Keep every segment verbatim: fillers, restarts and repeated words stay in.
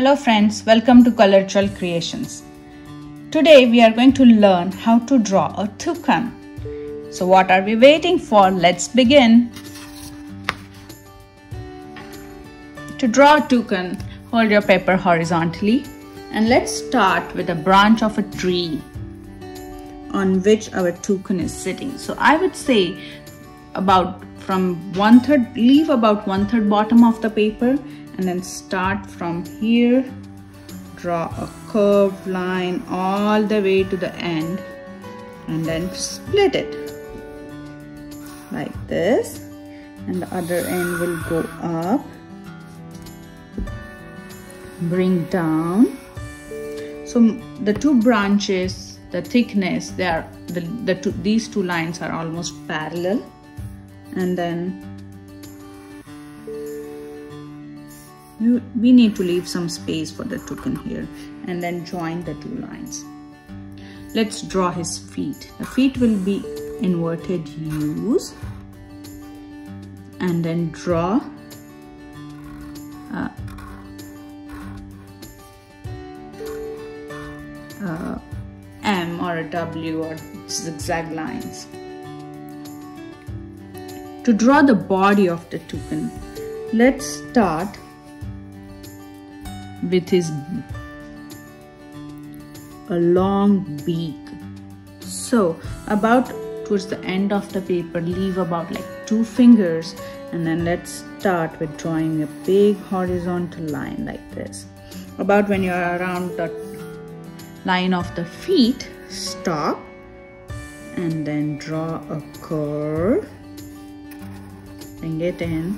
Hello friends, welcome to Colortual Creations. Today we are going to learn how to draw a toucan. So what are we waiting for? Let's begin. To draw a toucan, hold your paper horizontally and let's start with a branch of a tree on which our toucan is sitting. So I would say about from one third, leave about one third bottom of the paper. And then start from here, draw a curved line all the way to the end and then split it like this, and the other end will go up, bring down. So the two branches, the thickness, they are the, the two, these two lines are almost parallel, and then You, we need to leave some space for the toucan here and then join the two lines. Let's draw his feet. The feet will be inverted U's and then draw a, a M or a W or zigzag lines. To draw the body of the toucan, let's start with his a long beak. So about towards the end of the paper, leave about like two fingers, and then let's start with drawing a big horizontal line like this. About when you are around the line of the feet, stop and then draw a curve, bring it in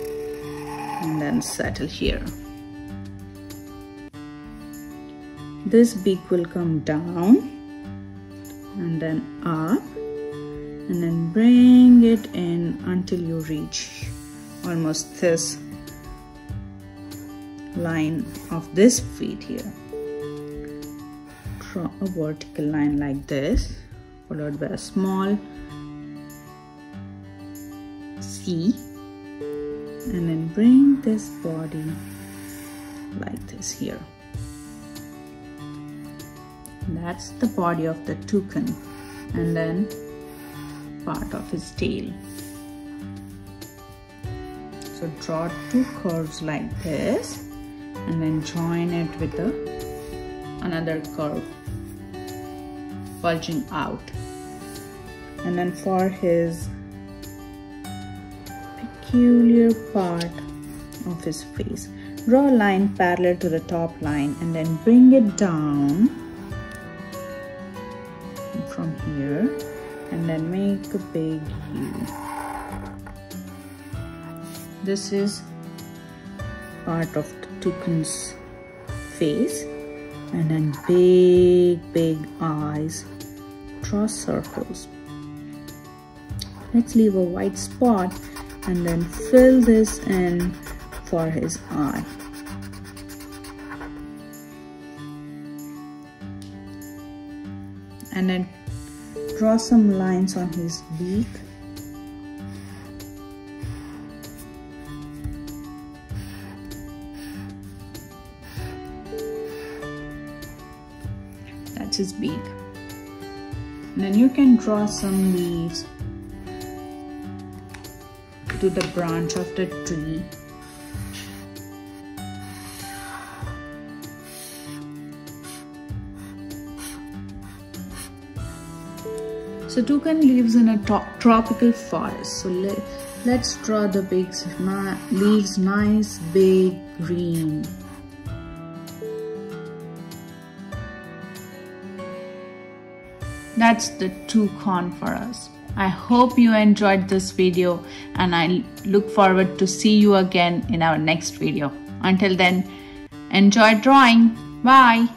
and then settle here. This beak will come down and then up and then bring it in until you reach almost this line of this feet here. Draw a vertical line like this, followed by a small C, and then bring this body like this here. That's the body of the toucan and then part of his tail. So draw two curves like this and then join it with a, another curve bulging out. And then for his peculiar part of his face, draw a line parallel to the top line and then bring it down from here and then make a big U. This is part of the toucan's face, and then big big eyes, draw circles. Let's leave a white spot and then fill this in for his eye. And then draw some lines on his beak. That's his beak. And then you can draw some leaves to the branch of the tree. So toucan lives in a tropical forest, so let, let's draw the big leaves nice big green. That's the toucan for us. I hope you enjoyed this video and I look forward to see you again in our next video. Until then, enjoy drawing. Bye.